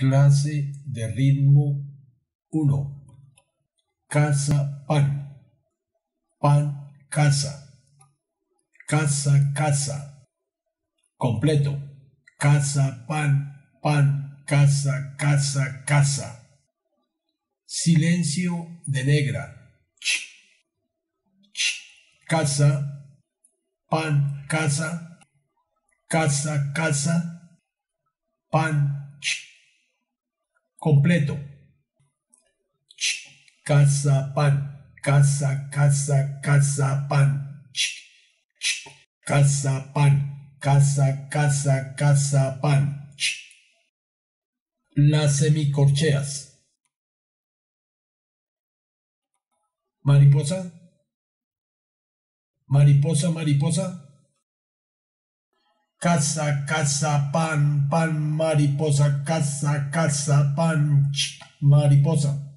Clase de ritmo 1. Casa, pan. Pan, casa. Casa, casa. Completo. Casa, pan, pan, casa, casa, casa. Silencio de negra. Ch, ch, casa, pan, casa. Casa, casa, pan, ch. Completo. Ch, casa, pan, casa, casa, casa, pan. Ch, ch, casa, pan, casa, casa, casa, pan. Ch. Las semicorcheas. Mariposa. Mariposa, mariposa. Casa, casa, pan, pan, mariposa, casa, casa, pan, mariposa.